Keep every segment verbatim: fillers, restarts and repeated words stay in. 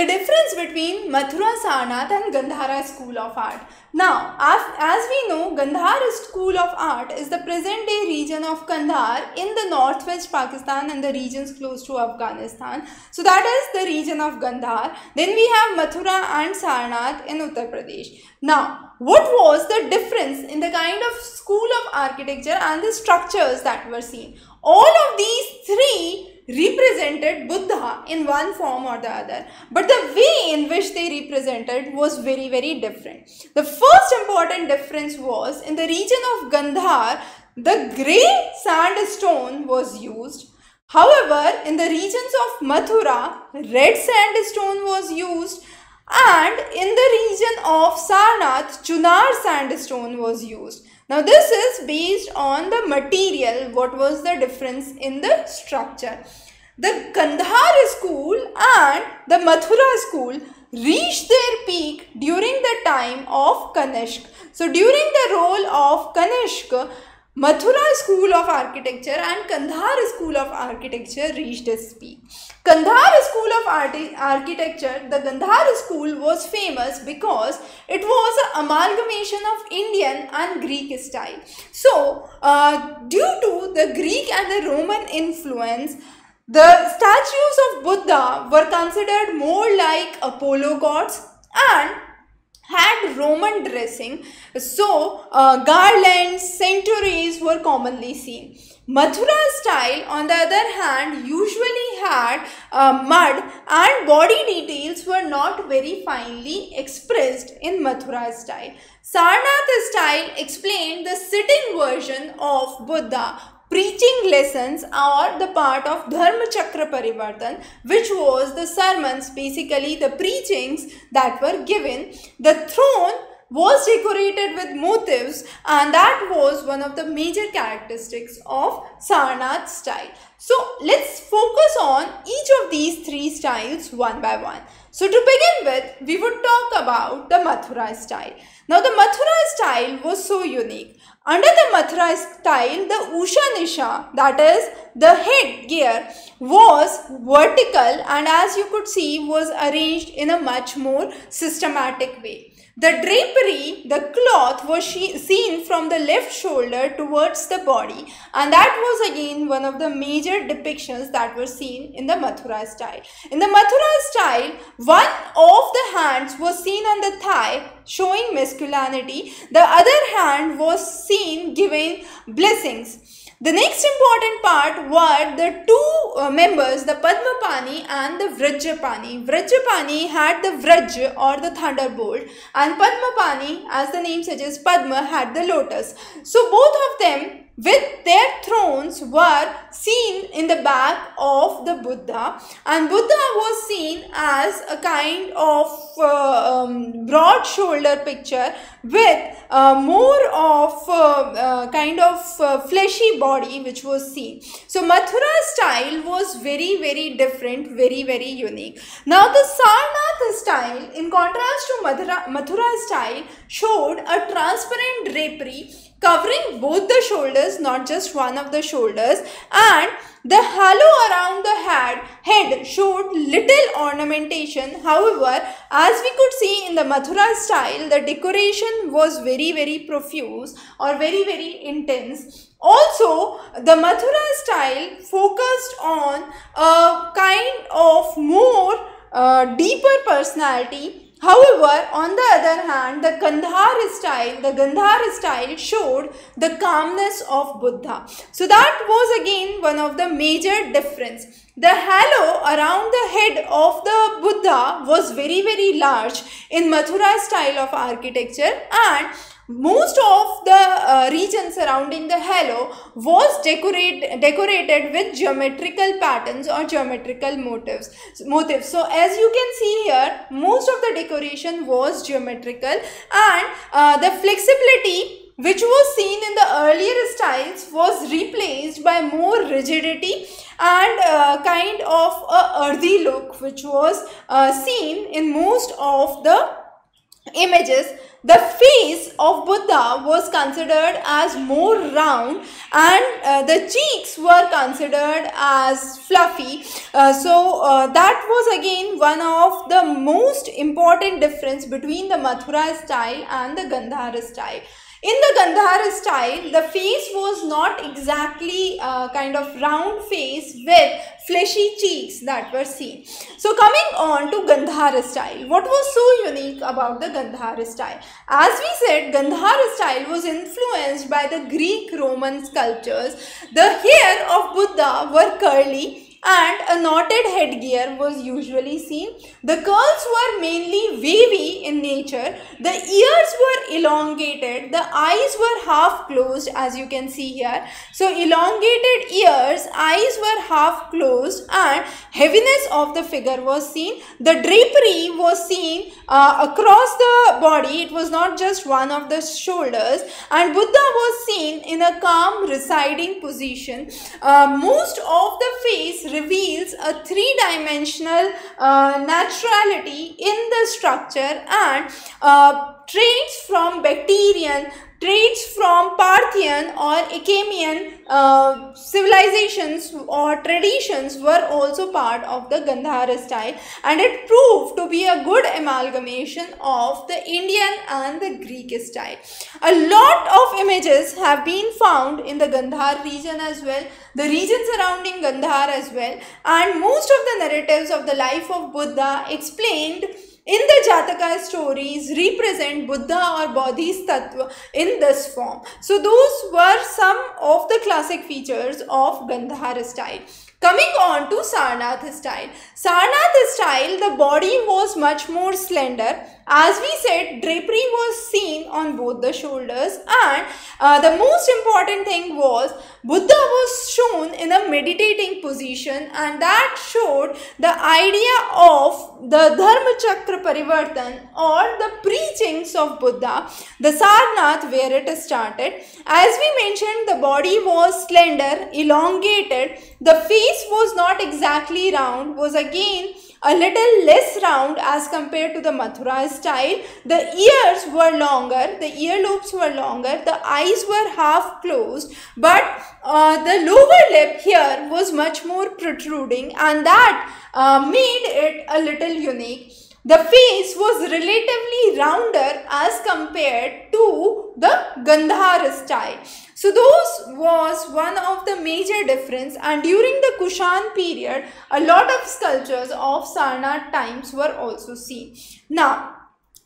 the difference between Mathura, Sarnath and Gandhara school of art. Now, as we know, Gandhara school of art is the present day region of Kandahar in the northwest Pakistan and the regions close to Afghanistan. So that is the region of Gandhar. Then we have Mathura and Sarnath in Uttar Pradesh. Now, what was the difference in the kind of school of architecture and the structures that were seen? All of these three represented Buddha in one form or the other, but the way in which they represented was very very different. The first important difference was, in the region of Gandhar, the grey sandstone was used. However, in the regions of Mathura, red sandstone was used, and in the region of Sarnath, Chunar sandstone was used. Now this is based on the material, what was the difference in the structure. The Gandhara school and the Mathura school reached their peak during the time of Kanishka. So during the rule of Kanishka, Mathura school of architecture and Kandahar school of architecture reached its peak. Kandahar school of architecture, the Gandhara school was famous because it was an amalgamation of Indian and Greek style. So, uh, due to the Greek and the Roman influence, the statues of Buddha were considered more like Apollo gods and had Roman dressing, so uh, garlands, centuries were commonly seen. Mathura style, on the other hand, usually had uh, mud and body details were not very finely expressed in Mathura style. Sarnath style explained the sitting version of Buddha, preaching lessons are the part of Dharma Chakra Parivartana, which was the sermons, basically the preachings that were given. The throne was decorated with motifs, and that was one of the major characteristics of Sarnath style. So let's focus on each of these three styles one by one. So to begin with, we would talk about the Mathura style. Now the Mathura style was so unique. Under the Mathura style, the Ushnisha, that is the headgear, was vertical and, as you could see, was arranged in a much more systematic way. The drapery, the cloth, was seen from the left shoulder towards the body, and that was again one of the major depictions that were seen in the Mathura style. In the Mathura style, one of the hands was seen on the thigh, showing masculinity. The other hand was seen giving blessings. The next important part were the two uh, members, the Padmapani and the Vraja Pani. Vraja Pani had the Vraja or the thunderbolt, and Padmapani, as the name suggests, Padma, had the lotus. So both of them with their thrones were seen in the back of the Buddha, and Buddha was seen as a kind of uh, um, broad shoulder picture with uh, more of uh, uh, kind of uh, fleshy body which was seen. So Mathura style was very very different, very very unique. Now the Sarnath style, in contrast to Mathura, Mathura style, showed a transparent drapery covering both the shoulders, not just one of the shoulders, and the halo around the head, head showed little ornamentation. However, as we could see in the Mathura style, the decoration was very, very profuse or very, very intense. Also, the Mathura style focused on a kind of more uh, deeper personality. However, on the other hand, the Gandhara style, the Gandhara style showed the calmness of Buddha. So that was again one of the major difference. The halo around the head of the Buddha was very very large in Mathura style of architecture, and most of the uh, region surrounding the halo was decorate, decorated with geometrical patterns or geometrical motifs. motifs. So as you can see here, most of the decoration was geometrical, and uh, the flexibility which was seen in the earlier styles was replaced by more rigidity and uh, kind of a earthy look which was uh, seen in most of the images, the face of Buddha was considered as more round and uh, the cheeks were considered as fluffy. Uh, so uh, that was again one of the most important difference between the Mathura style and the Gandhara style. In the Gandhara style, the face was not exactly a kind of round face with fleshy cheeks that were seen. So coming on to Gandhara style, what was so unique about the Gandhara style? As we said, Gandhara style was influenced by the Greek-Roman sculptures. The hair of Buddha were curly, and a knotted headgear was usually seen. The curls were mainly wavy in nature. The ears were elongated. The eyes were half closed, as you can see here. So elongated ears, eyes were half closed, and heaviness of the figure was seen. The drapery was seen uh, across the body. It was not just one of the shoulders. And Buddha was seen in a calm, residing position. Uh, most of the face reveals a three-dimensional uh, naturality in the structure, and uh, traits from Bactrian, traits from Parthian or Achaemian uh, civilizations or traditions were also part of the Gandhara style, and it proved to be a good amalgamation of the Indian and the Greek style. A lot of images have been found in the Gandhara region as well, the region surrounding Gandhara as well, and most of the narratives of the life of Buddha explained in the Jataka stories represent Buddha or Bodhisattva in this form. So those were some of the classic features of Gandhara style. Coming on to Sarnath style. Sarnath style, the body was much more slender. As we said, drapery was seen on both the shoulders, and uh, the most important thing was Buddha was shown in a meditating position, and that showed the idea of the Dharma Chakra Parivartana or the preachings of Buddha, the Sarnath where it started. As we mentioned, the body was slender, elongated, the face was not exactly round, was again a little less round as compared to the Mathura style. The ears were longer, the earlobes were longer, the eyes were half closed, but uh, the lower lip here was much more protruding, and that uh, made it a little unique. The face was relatively rounder as compared to the Gandhara style. So those was one of the major difference, and during the Kushan period, a lot of sculptures of Sarnath times were also seen. Now,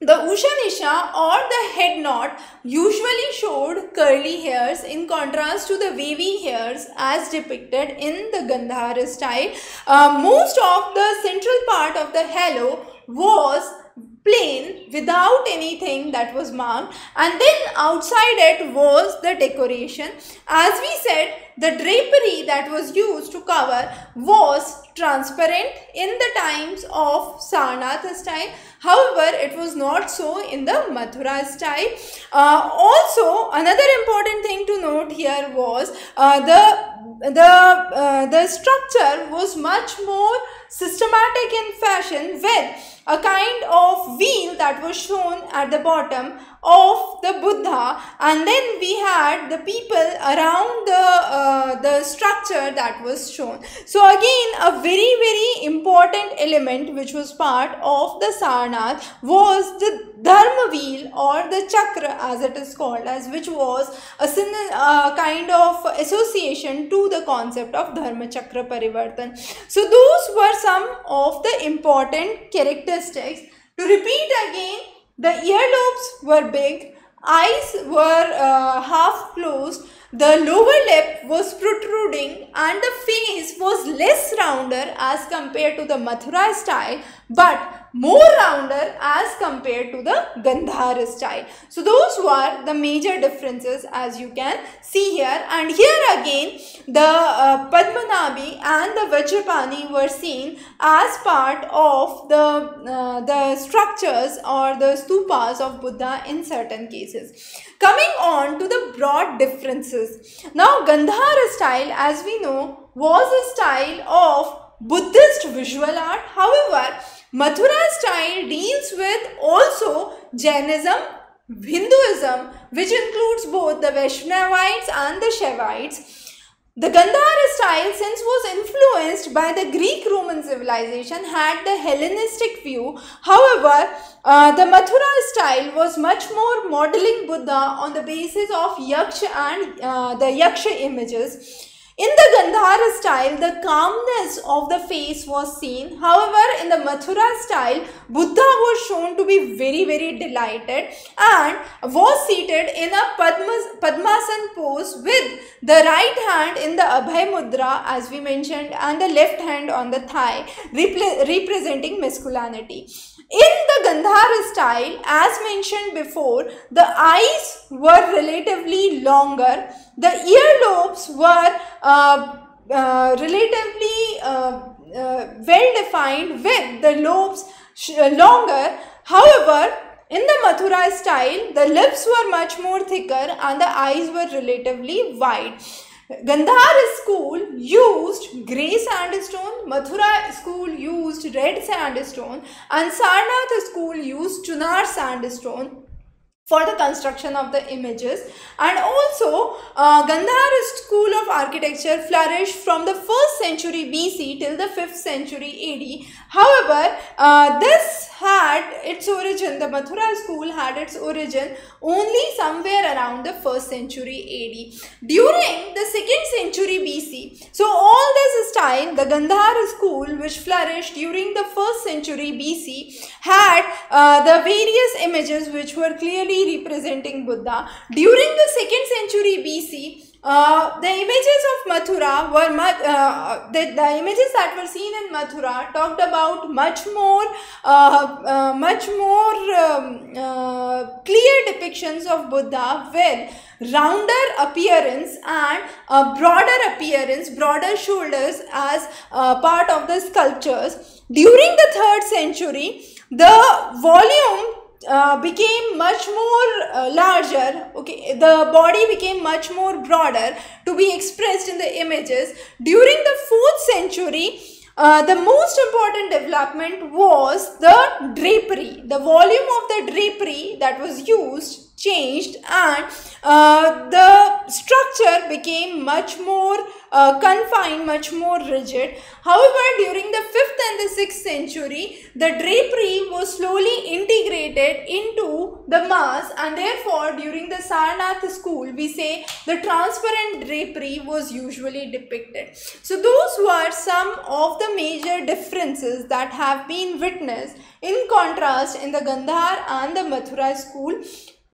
the Ushnisha or the head knot usually showed curly hairs in contrast to the wavy hairs as depicted in the Gandhara style. Uh, most of the central part of the halo was plain without anything that was marked, and then outside it was the decoration. As we said, the drapery that was used to cover was transparent in the times of Sarnath style. However, it was not so in the Mathura style. Uh, also, another important thing to note here was uh, the, the, uh, the structure was much more systematic in fashion, with a kind of wheel that was shown at the bottom of the Buddha, and then we had the people around the, uh, the structure that was shown. So again, a very very important element which was part of the Sarnath was the Dharma wheel or the chakra, as it is called, as which was a uh, kind of association to the concept of Dharma Chakra Parivartan. So those were some of the important characteristics. To repeat again, the earlobes were big, eyes were uh, half closed, the lower lip was protruding, and the face was less rounder as compared to the Mathura style, but more rounder as compared to the Gandhara style. So those were the major differences, as you can see here. And here again, the uh, Padmanabi and the Vraja Pani were seen as part of the, uh, the structures or the stupas of Buddha in certain cases. Coming on to the broad differences. Now, Gandhara style, as we know, was a style of Buddhist visual art. However, Mathura style deals with also Jainism, Hinduism, which includes both the Vaishnavites and the Shaivites. The Gandhara style, since was influenced by the Greek-Roman civilization, had the Hellenistic view. However, uh, the Mathura style was much more modeling Buddha on the basis of Yaksha and uh, the Yaksha images. In the Gandhara style, the calmness of the face was seen. However, in the Mathura style, Buddha was shown to be very, very delighted and was seated in a Padmasan pose with the right hand in the Abhay Mudra, as we mentioned, and the left hand on the thigh, repre representing masculinity. In the Gandhara style, as mentioned before, the eyes were relatively longer. The earlobes were uh, uh, relatively uh, uh, well defined, with the lobes sh longer. However, in the Mathura style, the lips were much more thicker and the eyes were relatively wide. Gandhara school used grey sandstone, Mathura school used red sandstone, and Sarnath school used Chunar sandstone for the construction of the images. And also uh, Gandhara school of architecture flourished from the first century B C till the fifth century A D. However, uh, this had its origin, the Mathura school had its origin only somewhere around the first century A D. During the second century B C, so all this style, the Gandhara school which flourished during the first century B C, had uh, the various images which were clearly representing Buddha. During the second century B C, uh, the images of Mathura were much, uh, the, the images that were seen in Mathura talked about much more, uh, uh, much more um, uh, clear depictions of Buddha with rounder appearance and a broader appearance, broader shoulders as uh, part of the sculptures. During the third century, the volume Uh, became much more uh, larger, okay, the body became much more broader to be expressed in the images. During the fourth century, uh, the most important development was the drapery. The volume of the drapery that was used changed, and uh, the structure became much more Uh, confined, much more rigid. However, during the fifth and the sixth century, the drapery was slowly integrated into the mass, and therefore during the Sarnath school, we say the transparent drapery was usually depicted. So those were some of the major differences that have been witnessed in contrast in the Gandhara and the Mathura school.